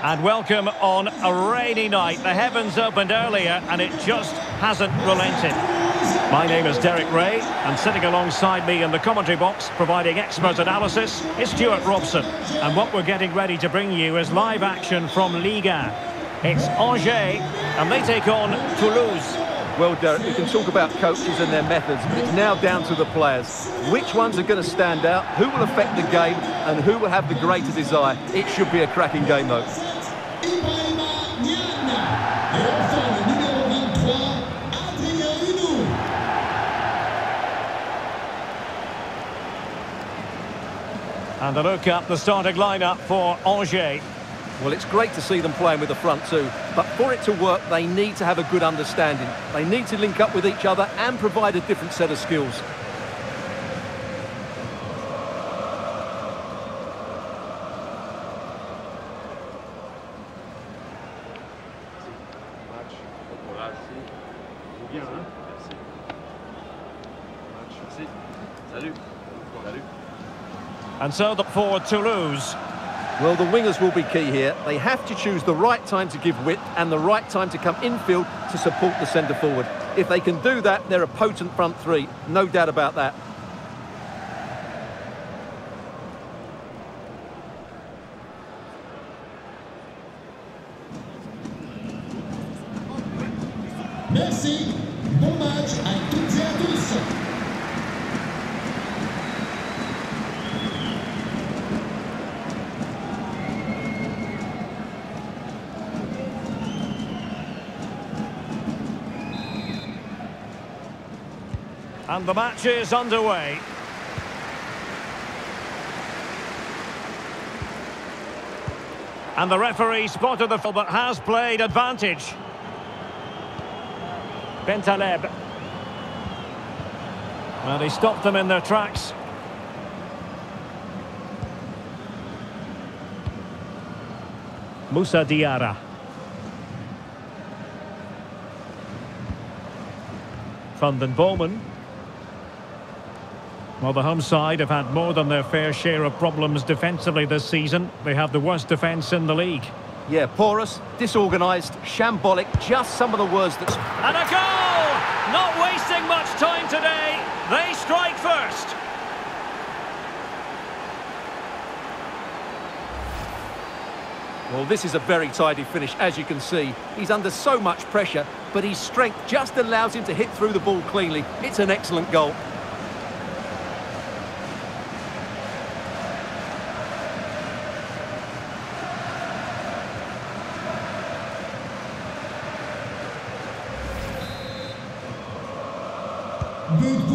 And welcome on a rainy night. The heavens opened earlier and it just hasn't relented. My name is Derek Ray, and sitting alongside me in the commentary box providing expert analysis is Stuart Robson. And what we're getting ready to bring you is live action from Ligue 1. It's Angers and they take on Toulouse. Well, Derek, we can talk about coaches and their methods, but it's now down to the players. Which ones are going to stand out, who will affect the game, and who will have the greater desire? It should be a cracking game, though. And a look at the starting lineup for Angers. Well, it's great to see them playing with the front two, but for it to work, they need to have a good understanding. They need to link up with each other and provide a different set of skills. And so for Toulouse. Well, the wingers will be key here. They have to choose the right time to give width and the right time to come infield to support the centre-forward. If they can do that, they're a potent front three, no doubt about that. Merci. Bon match à toutes et à tous. And the match is underway. And the referee spotted the foul but has played advantage. Bentaleb. Well, he stopped them in their tracks. Moussa Diarra. Van den Boomen. Well, the home side have had more than their fair share of problems defensively this season. They have the worst defence in the league. Yeah, porous, disorganised, shambolic, just some of the words that... And a goal! Not wasting much time today. They strike first. Well, this is a very tidy finish, as you can see. He's under so much pressure, but his strength just allows him to hit through the ball cleanly. It's an excellent goal.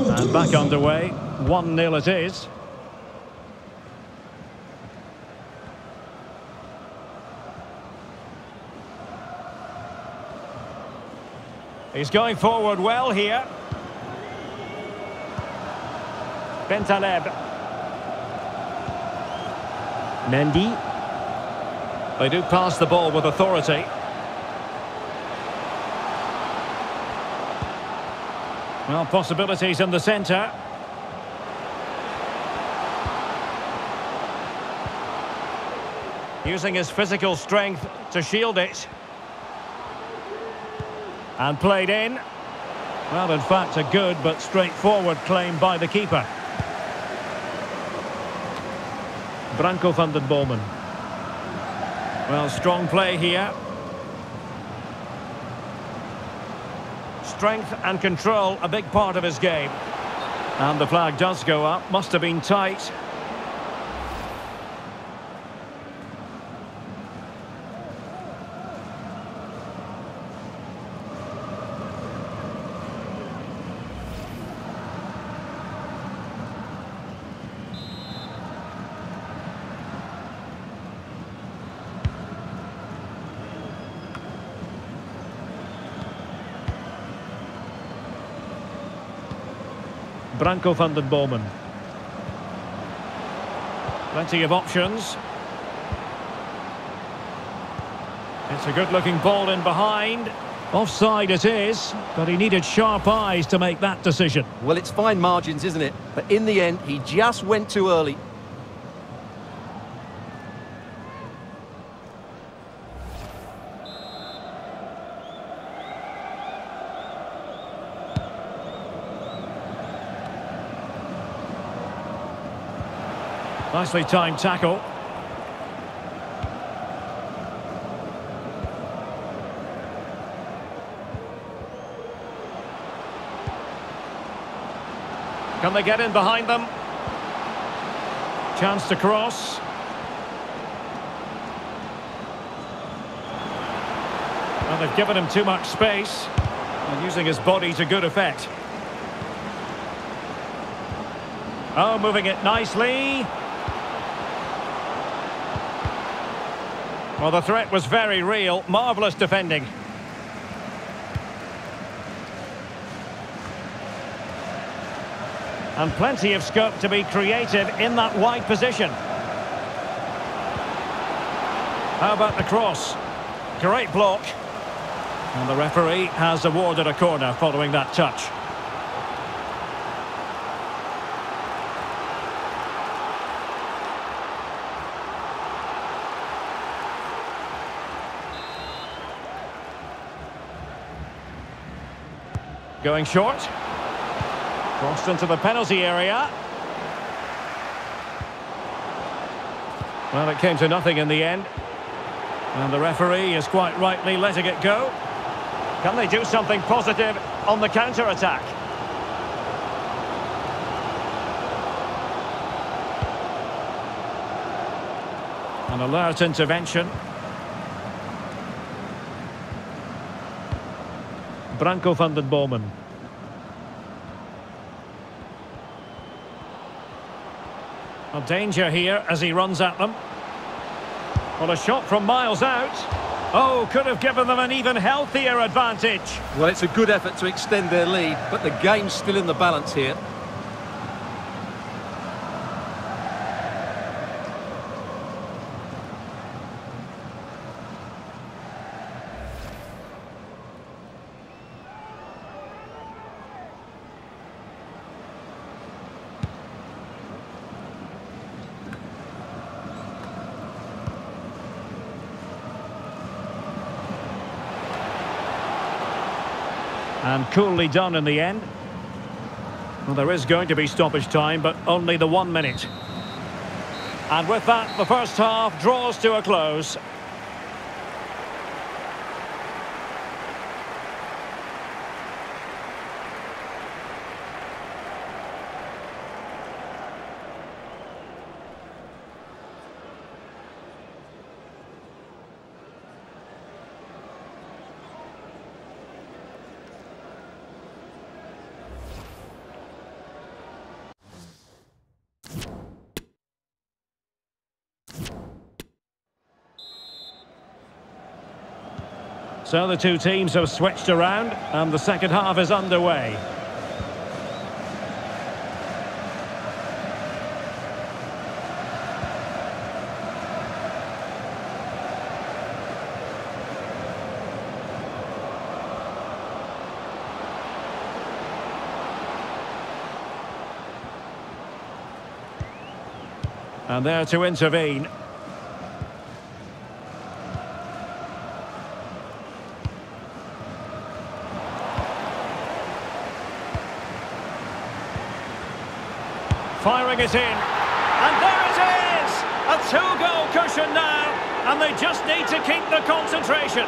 And back underway, 1-0 it is. He's going forward well here. Bentaleb. Mendy. They do pass the ball with authority. Well, possibilities in the centre. Using his physical strength to shield it. And played in. Well, in fact, a good but straightforward claim by the keeper. Branco van den Boomen. Well, strong play here. Strength and control, a big part of his game. And the flag does go up, must have been tight. Branco van den Boomen. Plenty of options. It's a good-looking ball in behind. Offside it is, but he needed sharp eyes to make that decision. Well, it's fine margins, isn't it? But in the end, he just went too early. Nicely timed tackle. Can they get in behind them? Chance to cross. And they've given him too much space. And using his body to good effect. Oh, moving it nicely. Well, the threat was very real. Marvellous defending. And plenty of scope to be creative in that wide position. How about the cross? Great block. And the referee has awarded a corner following that touch. Going short. Crossed into the penalty area. Well, it came to nothing in the end. And the referee is quite rightly letting it go. Can they do something positive on the counter-attack? An alert intervention. Branco van den Boomen. A danger here as he runs at them. Well, a shot from miles out. Oh, could have given them an even healthier advantage. Well, it's a good effort to extend their lead, but the game's still in the balance here. And coolly done in the end. Well, there is going to be stoppage time, but only the 1 minute. And with that, the first half draws to a close. So the two teams have switched around and the second half is underway. And there to intervene. Firing it in, and there it is! A two-goal cushion now, and they just need to keep the concentration.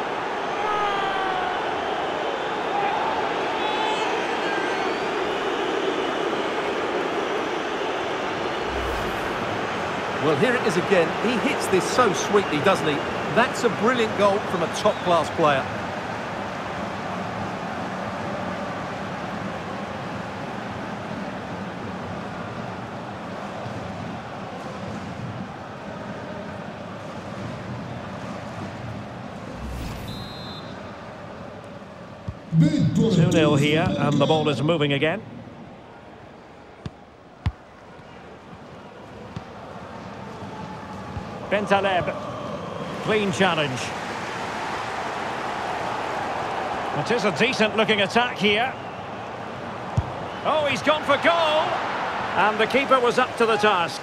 Well, here it is again. He hits this so sweetly, doesn't he? That's a brilliant goal from a top-class player. Nil here, and the ball is moving again. Bentaleb, clean challenge. It is a decent looking attack here. Oh, he's gone for goal, and the keeper was up to the task.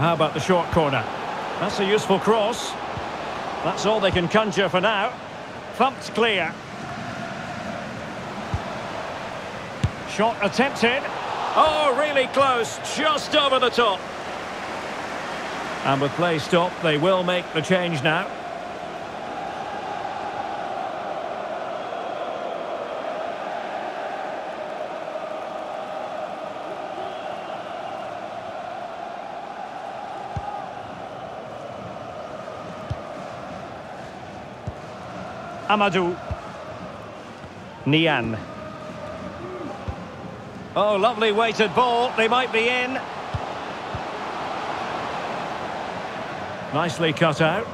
how about the short corner? That's a useful cross. That's all they can conjure for now. Thumped clear. Shot attempted. Oh, really close, just over the top. And with play stopped, they will make the change now. Amadou Nian. Oh, lovely weighted ball. They might be in. Nicely cut out.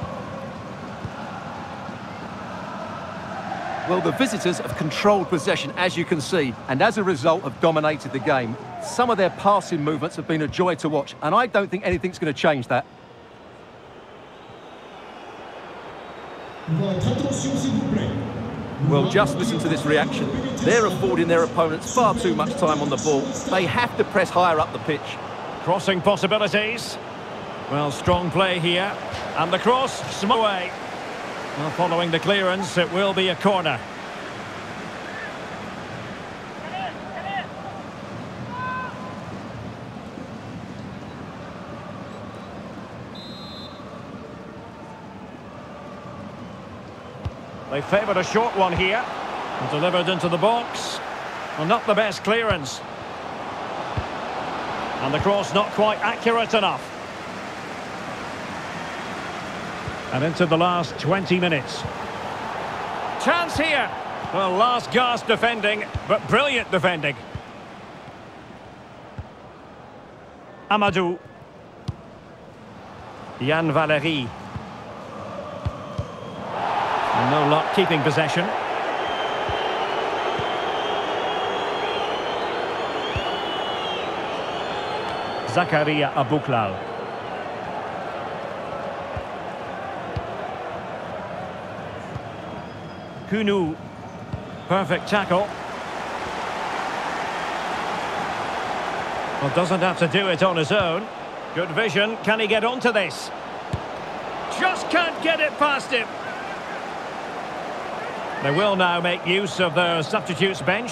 Well, the visitors have controlled possession, as you can see, and as a result have dominated the game. Some of their passing movements have been a joy to watch, and I don't think anything's going to change that. Well, just listen to this reaction. They're affording their opponents far too much time on the ball. They have to press higher up the pitch. Crossing possibilities. Well, strong play here. And the cross, small away. Well, following the clearance, it will be a corner. They favoured a short one here, and delivered into the box. Well, not the best clearance. And the cross not quite accurate enough. And into the last 20 minutes. Chance here. Well, last gasp defending, but brilliant defending. Amadou. Yann Valéry. No luck keeping possession. Zakaria Aboukhlal. Kounou. Perfect tackle. Well, doesn't have to do it on his own. Good vision. Can he get onto this? Just can't get it past him. They will now make use of their substitutes bench.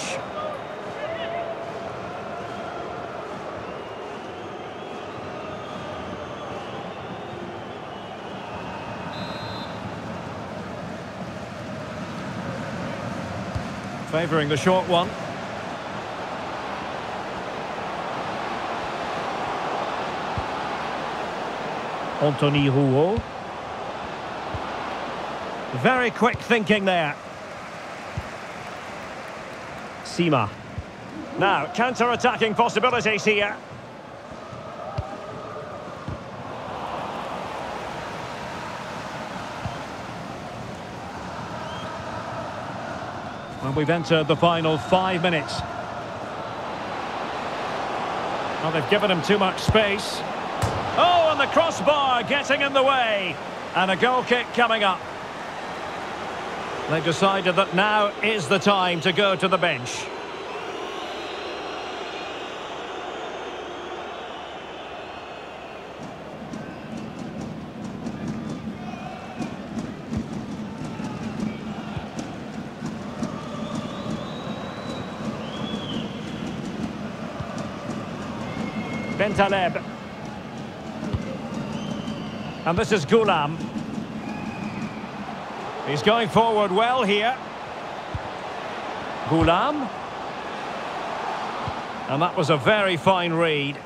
Favouring the short one. Anthony Rouault. Very quick thinking there. Sima. Now, counter-attacking possibilities here. And we've entered the final 5 minutes. Well, they've given him too much space. Oh, and the crossbar getting in the way. And a goal kick coming up. They've decided that now is the time to go to the bench. Bentaleb. And this is Gulam. He's going forward well here. Gulam. And that was a very fine read.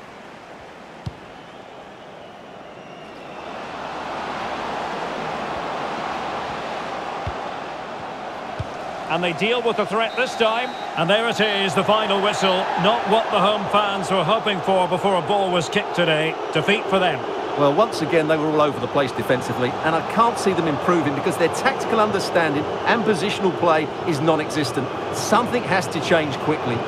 And they deal with the threat this time. And there it is, the final whistle. Not what the home fans were hoping for before a ball was kicked today. Defeat for them. Well, once again, they were all over the place defensively, and I can't see them improving because their tactical understanding and positional play is non-existent. Something has to change quickly.